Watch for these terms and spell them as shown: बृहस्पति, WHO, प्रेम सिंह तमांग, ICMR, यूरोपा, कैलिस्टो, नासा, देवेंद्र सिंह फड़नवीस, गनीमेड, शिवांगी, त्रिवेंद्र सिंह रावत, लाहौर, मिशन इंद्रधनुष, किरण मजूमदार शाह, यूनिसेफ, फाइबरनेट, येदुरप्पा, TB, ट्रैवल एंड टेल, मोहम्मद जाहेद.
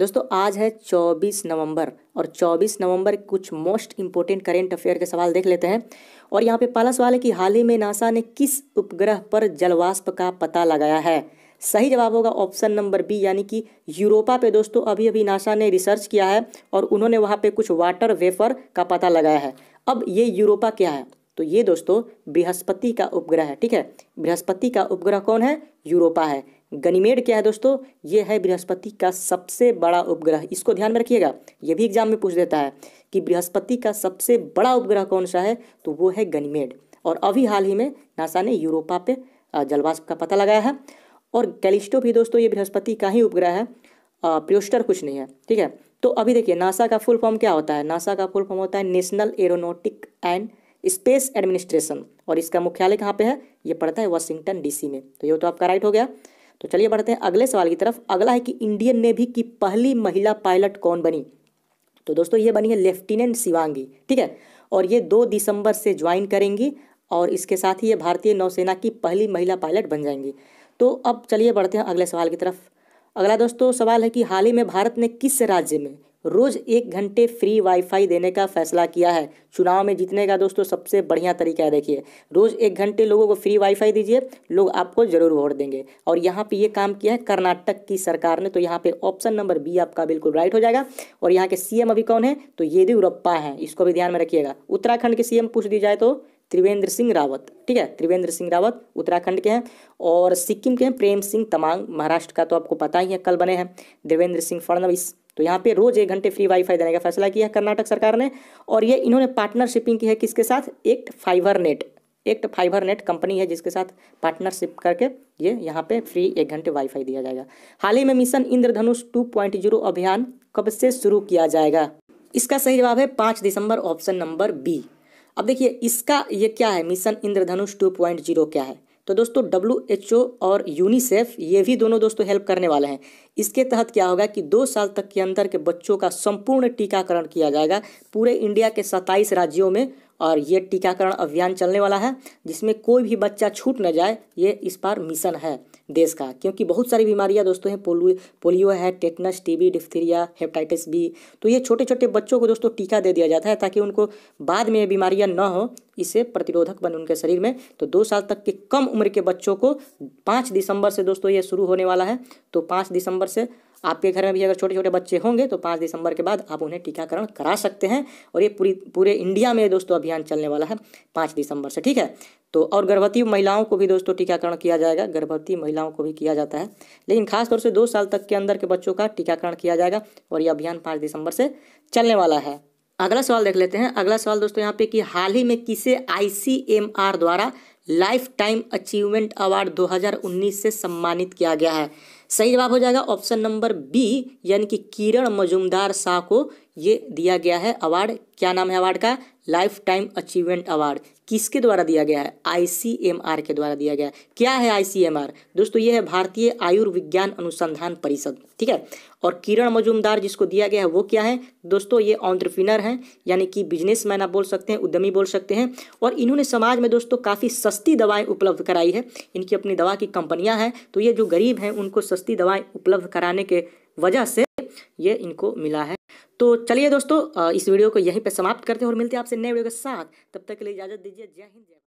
दोस्तों आज है 24 नवंबर और 24 नवंबर कुछ मोस्ट इंपॉर्टेंट करेंट अफेयर के सवाल देख लेते हैं। और यहाँ पे पहला सवाल है कि हाल ही में नासा ने किस उपग्रह पर जलवाष्प का पता लगाया है। सही जवाब होगा ऑप्शन नंबर बी यानी कि यूरोपा पे दोस्तों अभी अभी नासा ने रिसर्च किया है और उन्होंने वहाँ पे कुछ वाटर वेपर का पता लगाया है। अब ये यूरोपा क्या है तो ये दोस्तों बृहस्पति का उपग्रह है, ठीक है। बृहस्पति का उपग्रह कौन है? यूरोपा है। गनीमेड क्या है दोस्तों? ये है बृहस्पति का सबसे बड़ा उपग्रह। इसको ध्यान में रखिएगा, ये भी एग्जाम में पूछ देता है कि बृहस्पति का सबसे बड़ा उपग्रह कौन सा है तो वो है गनीमेड। और अभी हाल ही में नासा ने यूरोपा पे जलवाष्प का पता लगाया है। और कैलिस्टो भी दोस्तों ये बृहस्पति का ही उपग्रह है, प्रियोस्टर कुछ नहीं है, ठीक है। तो अभी देखिए नासा का फुल फॉर्म क्या होता है। नासा का फुल फॉर्म होता है national aeronautic and space administration और इसका मुख्यालय कहाँ पे है? ये पड़ता है वाशिंगटन डीसी में। तो ये तो आपका राइट हो गया। तो चलिए बढ़ते हैं अगले सवाल की तरफ। अगला है कि इंडियन नेवी की पहली महिला पायलट कौन बनी? तो दोस्तों ये बनी है लेफ्टिनेंट शिवांगी, ठीक है। और ये 2 दिसंबर से ज्वाइन करेंगी और इसके साथ ही ये भारतीय नौसेना की पहली महिला पायलट बन जाएंगी। तो अब चलिए बढ़ते हैं अगले सवाल की तरफ। अगला दोस्तों सवाल है कि हाल ही में भारत ने किस राज्य में रोज़ 1 घंटे फ्री वाईफाई देने का फैसला किया है? चुनाव में जीतने का दोस्तों सबसे बढ़िया तरीका है। देखिए रोज़ 1 घंटे लोगों को फ्री वाईफाई दीजिए, लोग आपको ज़रूर वोट देंगे। और यहाँ पे ये काम किया है कर्नाटक की सरकार ने। तो यहाँ पे ऑप्शन नंबर बी आपका बिल्कुल राइट हो जाएगा। और यहाँ के सीएम अभी कौन है तो येदुरप्पा हैं, इसको भी ध्यान में रखिएगा। उत्तराखंड के सीएम पूछ दी जाए तो त्रिवेंद्र सिंह रावत, ठीक है। त्रिवेंद्र सिंह रावत उत्तराखंड के हैं। और सिक्किम के हैं प्रेम सिंह तमांग, महाराष्ट्र का तो आपको पता ही है, कल बने हैं। देवेंद्र सिंह फड़नवीस। तो यहाँ पे रोज़ 1 घंटे फ्री वाईफाई देने का फैसला किया है कर्नाटक सरकार ने। और ये इन्होंने पार्टनरशिपिंग की है किसके साथ? एक फाइबरनेट कंपनी है जिसके साथ पार्टनरशिप करके ये यहाँ पे फ्री 1 घंटे वाईफाई दिया जाएगा। हाल ही में मिशन इंद्रधनुष 2.0 अभियान कब से शुरू किया जाएगा? इसका सही जवाब है 5 दिसंबर, ऑप्शन नंबर बी। अब देखिए इसका ये क्या है, मिशन इंद्रधनुष 2.0 क्या है? तो दोस्तों WHO और यूनिसेफ ये भी दोनों दोस्तों हेल्प करने वाले हैं। इसके तहत क्या होगा कि 2 साल तक के अंदर के बच्चों का संपूर्ण टीकाकरण किया जाएगा पूरे इंडिया के 27 राज्यों में। और ये टीकाकरण अभियान चलने वाला है जिसमें कोई भी बच्चा छूट न जाए, ये इस बार मिशन है देश का। क्योंकि बहुत सारी बीमारियां दोस्तों हैं, पोलियो है, tetanus, TB, diphtheria, hepatitis B। तो ये छोटे छोटे बच्चों को दोस्तों टीका दे दिया जाता है ताकि उनको बाद में ये बीमारियाँ ना हो, इसे प्रतिरोधक बने उनके शरीर में। तो 2 साल तक के कम उम्र के बच्चों को 5 दिसंबर से दोस्तों ये शुरू होने वाला है। तो 5 दिसंबर से आपके घर में भी अगर छोटे छोटे बच्चे होंगे तो 5 दिसंबर के बाद आप उन्हें टीकाकरण करा सकते हैं। और ये पूरे इंडिया में दोस्तों अभियान चलने वाला है 5 दिसंबर से, ठीक है। तो और गर्भवती महिलाओं को भी दोस्तों टीकाकरण किया जाएगा। गर्भवती महिलाओं को भी किया जाता है लेकिन खासतौर से 2 साल तक के अंदर के बच्चों का टीकाकरण किया जाएगा। और ये अभियान 5 दिसंबर से चलने वाला है। अगला सवाल देख लेते हैं। अगला सवाल दोस्तों यहाँ पे कि हाल ही में किसे ICMR द्वारा लाइफ टाइम अचीवमेंट अवार्ड 2019 से सम्मानित किया गया है? सही जवाब हो जाएगा ऑप्शन नंबर बी यानी कि किरण मजूमदार शाह को ये दिया गया है अवार्ड। क्या नाम है अवार्ड का? Lifetime achievement award. किसके द्वारा दिया गया है? ICMR के द्वारा दिया गया है। क्या है ICMR? दोस्तों ये है भारतीय आयुर्विज्ञान अनुसंधान परिषद, ठीक है। और किरण मजूमदार जिसको दिया गया है वो क्या है दोस्तों? ये एंटरप्रेन्योर हैं यानी कि बिजनेसमैन आप बोल सकते हैं, उद्यमी बोल सकते हैं। और इन्होंने समाज में दोस्तों काफ़ी सस्ती दवाएँ उपलब्ध कराई है। इनकी अपनी दवा की कंपनियाँ हैं। तो ये जो गरीब हैं उनको सस्ती दवाएँ उपलब्ध कराने के वजह से ये इनको मिला है। तो चलिए दोस्तों इस वीडियो को यहीं पे समाप्त करते हैं और मिलते हैं आपसे नए वीडियो के साथ। तब तक के लिए इजाज़त दीजिए। जय हिंद।